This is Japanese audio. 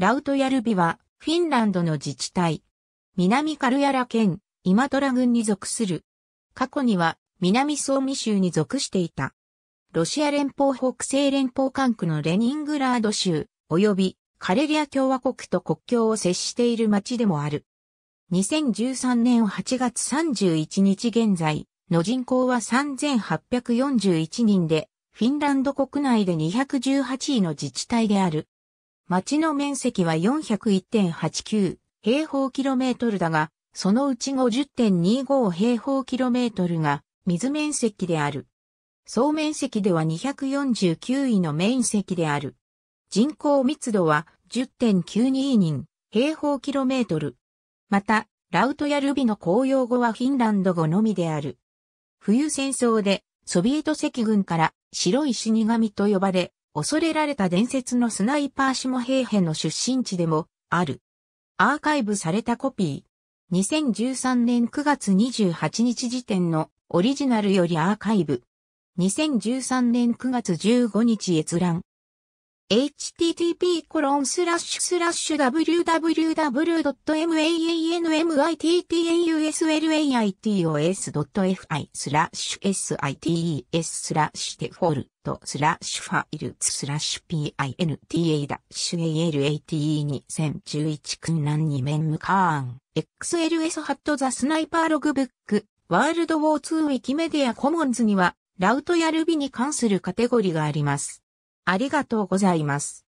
ラウトヤルビは、フィンランドの自治体。南カルヤラ県、イマトラ郡に属する。過去には、南ソーミ州に属していた。ロシア連邦北西連邦管区のレニングラード州、及び、カレリア共和国と国境を接している町でもある。2013年8月31日現在の人口は3841人で、フィンランド国内で218位の自治体である。町の面積は 401.89 平方キロメートルだが、そのうち 50.25 平方キロメートルが水面積である。総面積では249位の面積である。人口密度は 10.92 人平方キロメートル。また、ラウトヤルビの公用語はフィンランド語のみである。冬戦争でソビエト赤軍から白い死神と呼ばれ、恐れられた伝説のスナイパーシモヘーヘの出身地でもある。アーカイブされたコピー。2013年9月28日時点のオリジナルよりアーカイブ。2013年9月15日閲覧。http://www.maaa-site/default/spi-nt-data/2018年年ムカーン XLS ハットザスナイパーログブックワールドウォー2ウィキメディアコモンズにはラウトヤルビに関するカテゴリーがあります。ありがとうございます。